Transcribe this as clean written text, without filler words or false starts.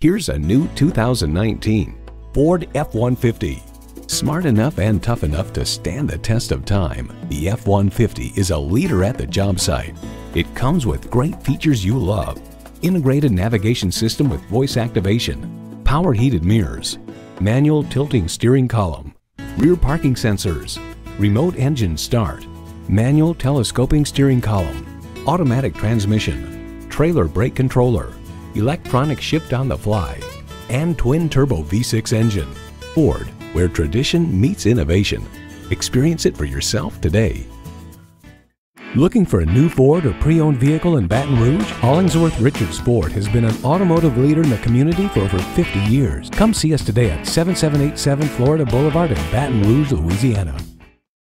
Here's a new 2019 Ford F-150. Smart enough and tough enough to stand the test of time, the F-150 is a leader at the job site. It comes with great features you love. Integrated navigation system with voice activation, power heated mirrors, manual tilting steering column, rear parking sensors, remote engine start, manual telescoping steering column, automatic transmission, trailer brake controller, electronic shift on the fly, and twin-turbo V6 engine. Ford, where tradition meets innovation. Experience it for yourself today. Looking for a new Ford or pre-owned vehicle in Baton Rouge? Hollingsworth Richards Ford has been an automotive leader in the community for over 50 years. Come see us today at 7787 Florida Blvd in Baton Rouge, Louisiana.